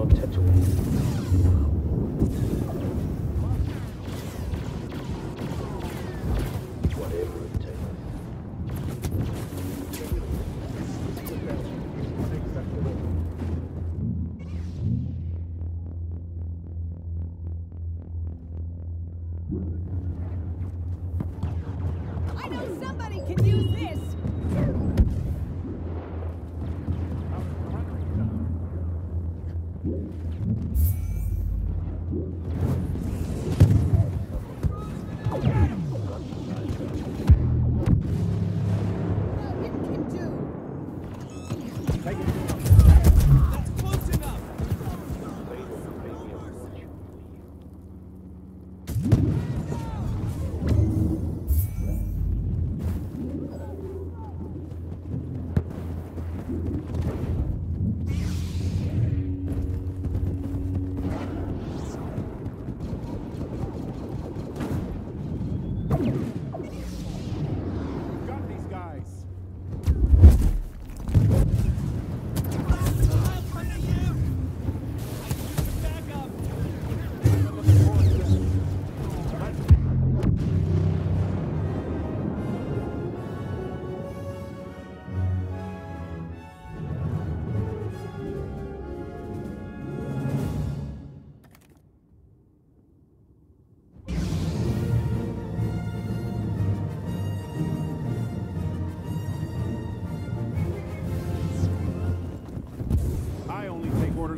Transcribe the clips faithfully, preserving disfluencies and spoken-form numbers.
on Tatooine.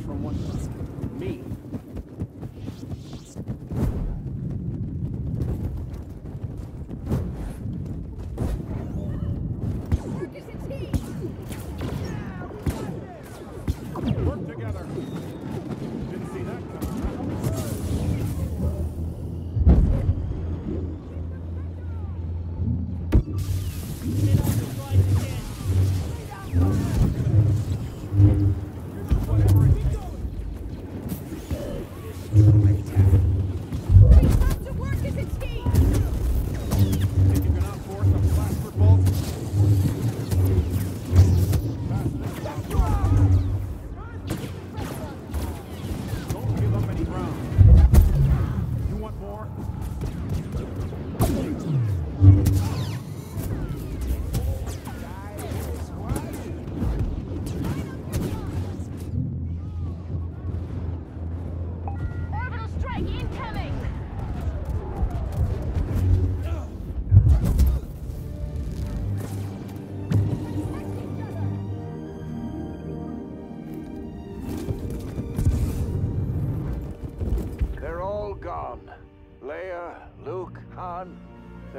From one person. Me.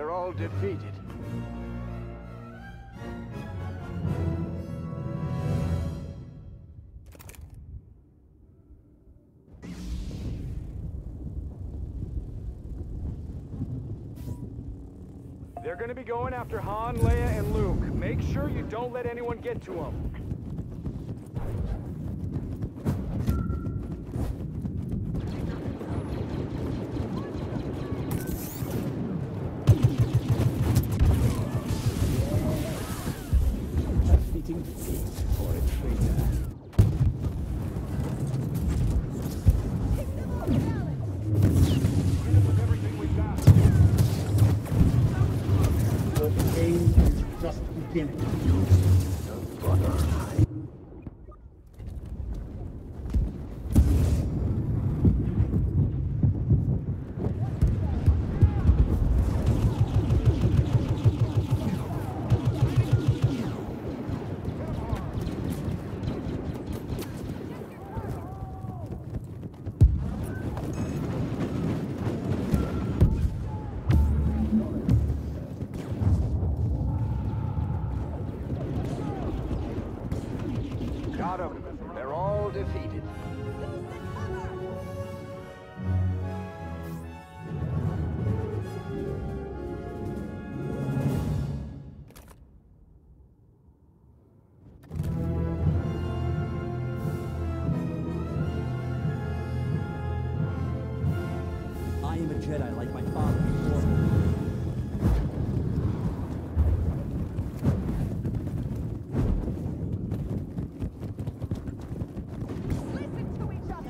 They're all defeated. They're gonna be going after Han, Leia, and Luke. Make sure you don't let anyone get to them. Jedi like my father before me. Listen to each other.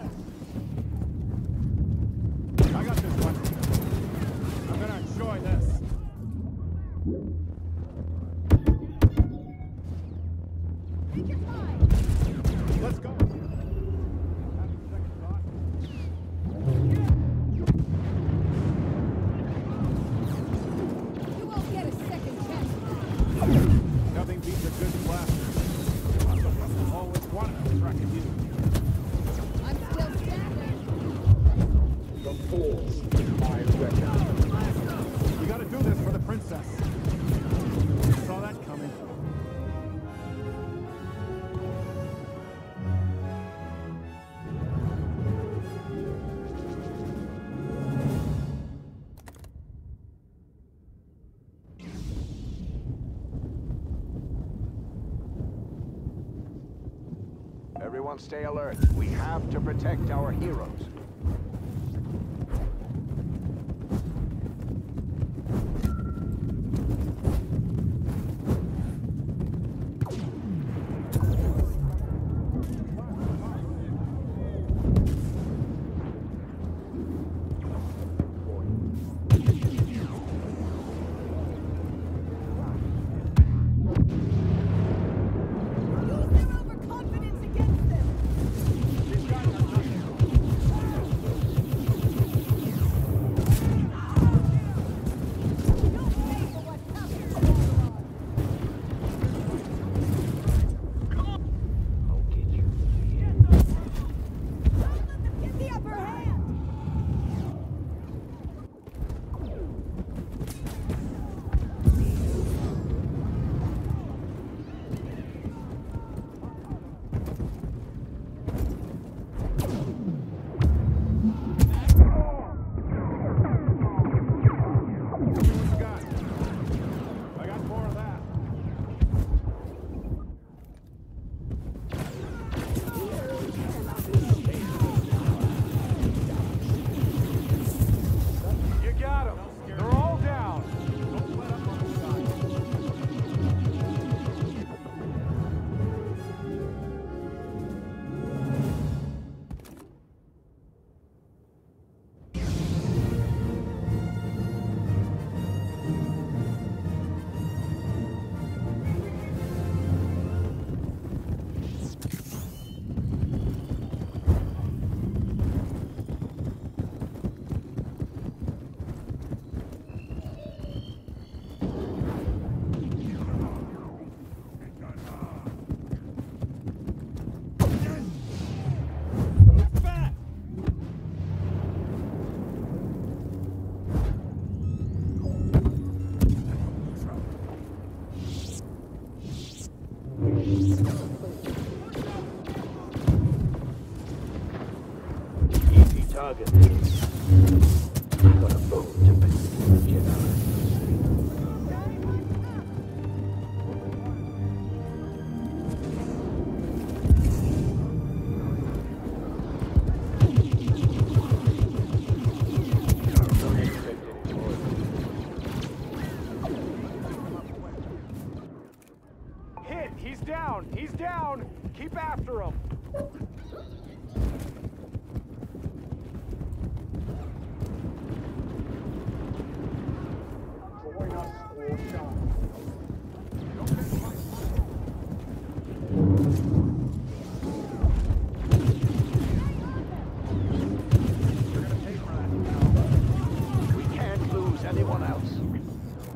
Everyone stay alert. We have to protect our heroes.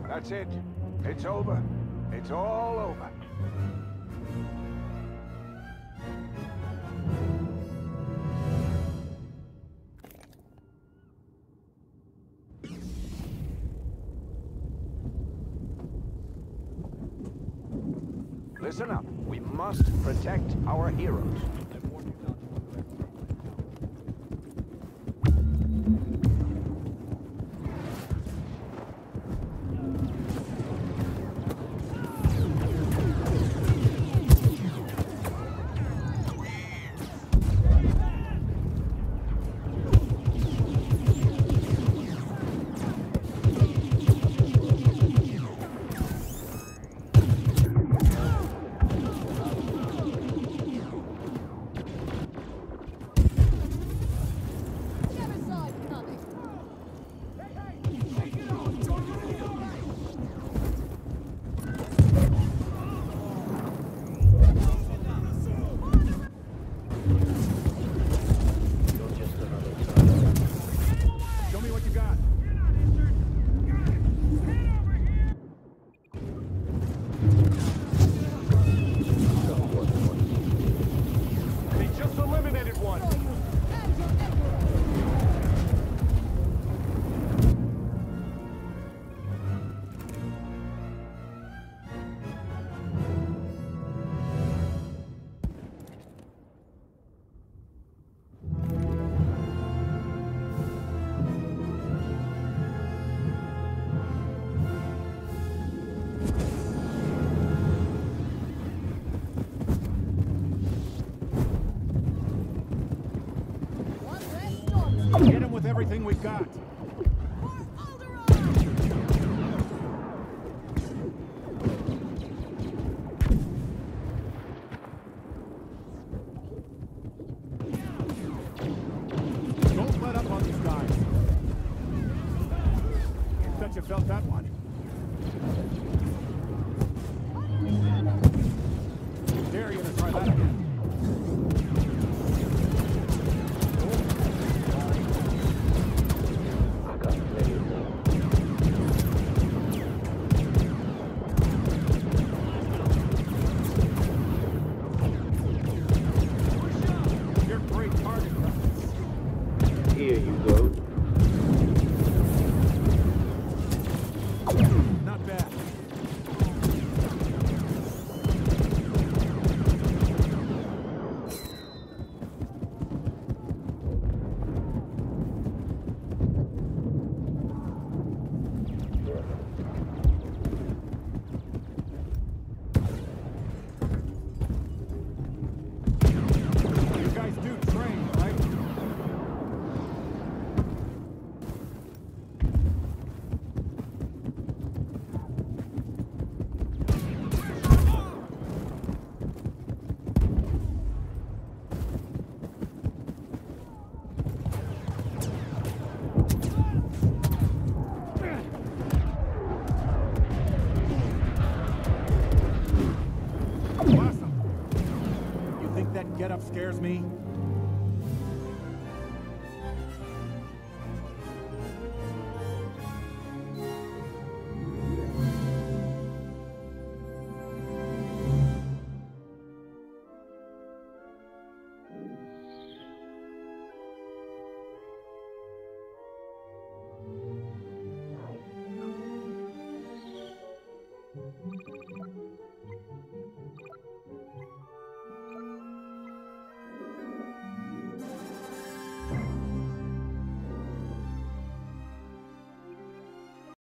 That's it. It's over. It's all over. Listen up. We must protect our heroes. everything we've got. Don't let up on these guys. I bet you felt that one. Dare you to try that again. Get up scares me.